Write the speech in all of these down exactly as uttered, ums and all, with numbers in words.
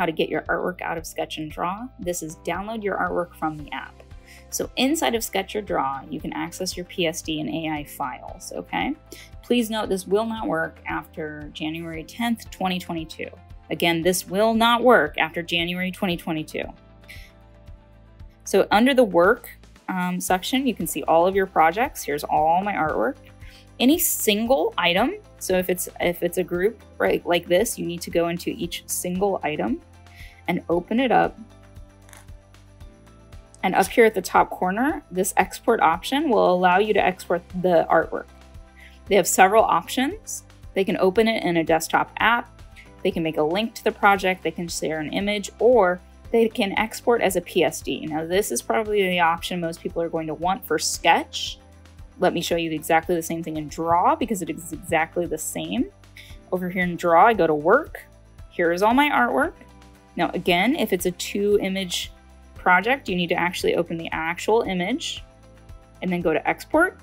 how to get your artwork out of Sketch and Draw, this is download your artwork from the app. So inside of Sketch or Draw, you can access your P S D and A I files, okay? Please note this will not work after January tenth, twenty twenty-two. Again, this will not work after January twenty twenty-two. So under the work um, section, you can see all of your projects. Here's all my artwork. Any single item, so if it's, if it's a group right like this, you need to go into each single item and open it up. And up here at the top corner, this export option will allow you to export the artwork. They have several options. They can open it in a desktop app. They can make a link to the project. They can share an image, or they can export as a P S D. Now, this is probably the option most people are going to want for Sketch. Let me show you exactly the same thing in Draw because it is exactly the same. Over here in Draw, I go to Work. Here is all my artwork. Now, again, if it's a two image project, you need to actually open the actual image and then go to Export.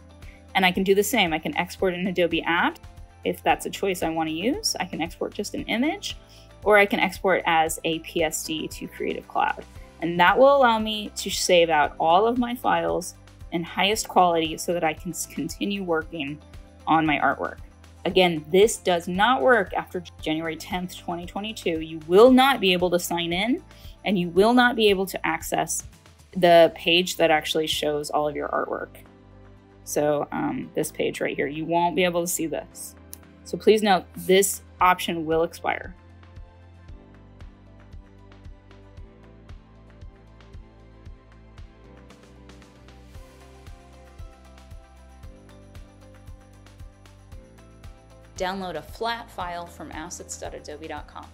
And I can do the same. I can export an Adobe app. If that's a choice I want to use, I can export just an image, or I can export as a P S D to Creative Cloud. And that will allow me to save out all of my files in highest quality so that I can continue working on my artwork. Again, this does not work after January tenth, twenty twenty-two. You will not be able to sign in, and you will not be able to access the page that actually shows all of your artwork. So um, this page right here, you won't be able to see this. So please note, this option will expire. Download a flat file from assets dot adobe dot com.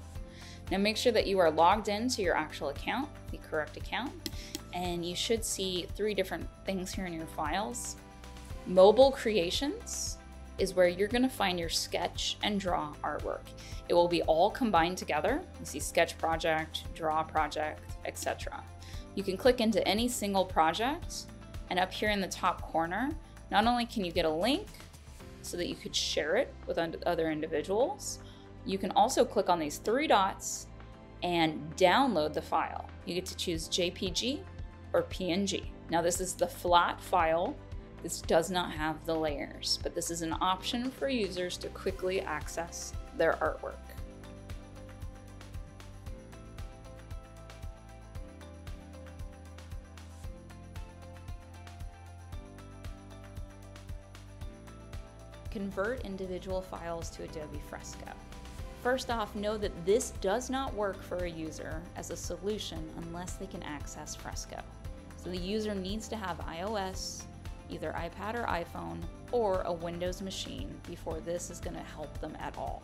Now make sure that you are logged in to your actual account, the correct account, and you should see three different things here in your files. Mobile Creations is where you're gonna find your Sketch and Draw artwork. It will be all combined together. You see Sketch Project, Draw Project, et cetera. You can click into any single project, and up here in the top corner, not only can you get a link so that you could share it with other individuals, you can also click on these three dots and download the file. You get to choose J P G or P N G. Now this is the flat file. This does not have the layers, but this is an option for users to quickly access their artwork. Convert individual files to Adobe Fresco. First off, know that this does not work for a user as a solution unless they can access Fresco. So the user needs to have iOS, either iPad or iPhone, or a Windows machine before this is going to help them at all.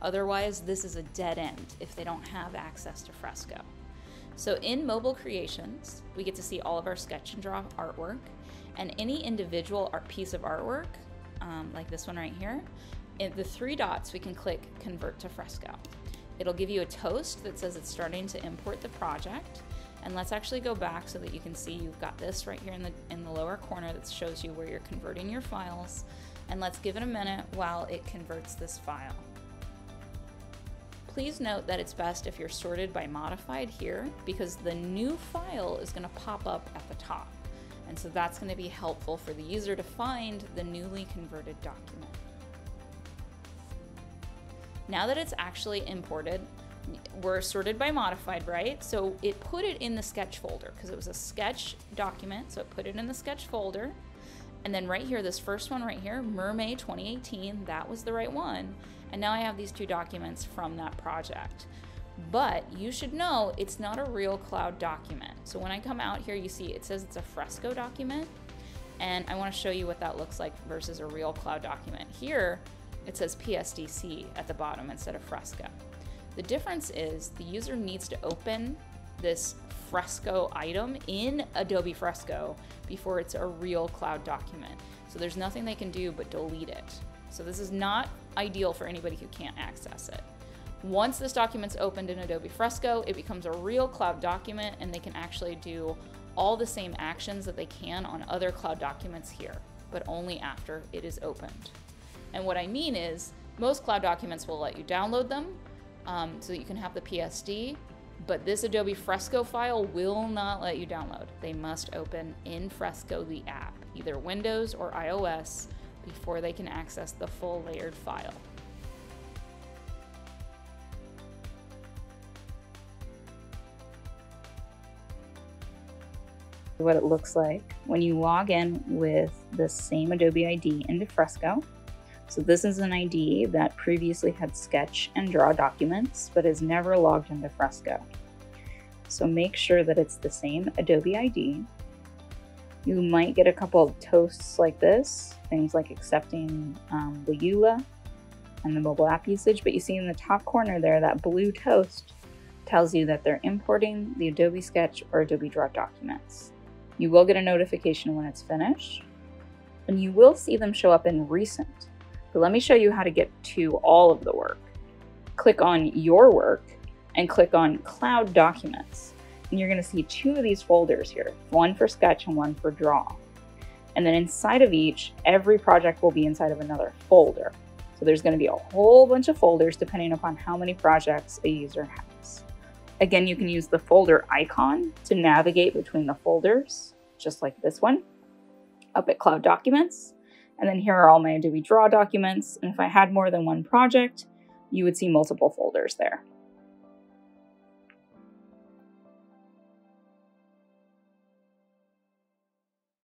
Otherwise, this is a dead end if they don't have access to Fresco. So in Mobile Creations, we get to see all of our Sketch and Draw artwork, and any individual art piece of artwork, um, like this one right here, in the three dots we can click Convert to Fresco. It'll give you a toast that says it's starting to import the project. And let's actually go back so that you can see you've got this right here in the, in the lower corner that shows you where you're converting your files. And let's give it a minute while it converts this file. Please note that it's best if you're sorted by modified here, because the new file is going to pop up at the top. And so that's going to be helpful for the user to find the newly converted document. Now that it's actually imported, we're sorted by modified, right? So it put it in the Sketch folder because it was a Sketch document, so it put it in the Sketch folder. And then right here, this first one right here, Mermaid twenty eighteen, that was the right one. And now I have these two documents from that project. But you should know it's not a real cloud document. So when I come out here, you see it says it's a Fresco document. And I want to show you what that looks like versus a real cloud document. Here, it says P S D C at the bottom instead of Fresco. The difference is the user needs to open this Fresco item in Adobe Fresco before it's a real cloud document. So there's nothing they can do but delete it. So this is not ideal for anybody who can't access it. Once this document's opened in Adobe Fresco, it becomes a real cloud document, and they can actually do all the same actions that they can on other cloud documents here, but only after it is opened. And what I mean is most cloud documents will let you download them, Um, so that you can have the P S D, but this Adobe Fresco file will not let you download. They must open in Fresco the app, either Windows or iOS, before they can access the full layered file. What it looks like when you log in with the same Adobe I D into Fresco. So this is an I D that previously had Sketch and Draw documents, but is never logged into Fresco. So make sure that it's the same Adobe I D. You might get a couple of toasts like this, things like accepting um, the E U L A and the mobile app usage, but you see in the top corner there, that blue toast tells you that they're importing the Adobe Sketch or Adobe Draw documents. You will get a notification when it's finished, and you will see them show up in recent. But let me show you how to get to all of the work. Click on your work and click on Cloud Documents. And you're gonna see two of these folders here, one for Sketch and one for Draw. And then inside of each, every project will be inside of another folder. So there's gonna be a whole bunch of folders depending upon how many projects a user has. Again, you can use the folder icon to navigate between the folders, just like this one, up at Cloud Documents. And then here are all my Adobe Draw documents. And if I had more than one project, you would see multiple folders there.